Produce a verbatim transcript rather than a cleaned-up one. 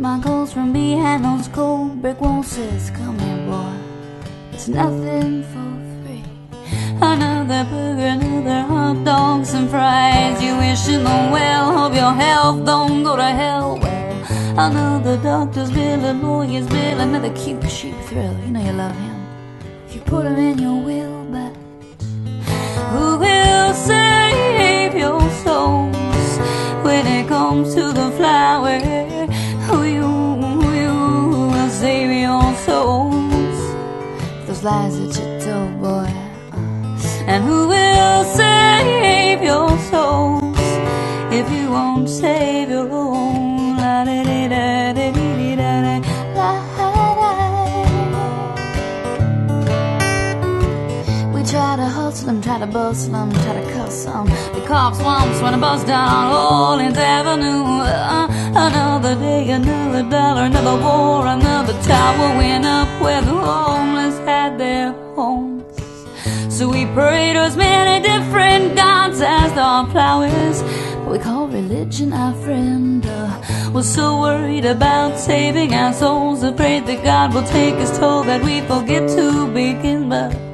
my calls from behind those cold brick walls says, come here, boy, there's nothing for free. Another burger, another hot dog, some fries. You wishing them well, hope your health don't go to hell. Well, another doctor's bill, a lawyer's bill, another cute cheap thrill. You know you love him if you put him in your will, but who will save your souls when it comes to the flower? Who you will save your souls? Those lies that you told, boy. And who will save your souls if you won't save your own? La da da da da da da da. We try to hustle them, try to bustle them, try to cuss them. The cops wants when a bus down Orleans Avenue. Uh, another day, another dollar, another war, another tower went up where the homeless had their home. So we pray to as many different gods as there are flowers, but we call religion our friend. Uh, we're so worried about saving our souls, afraid that God will take us toll that we forget to begin. But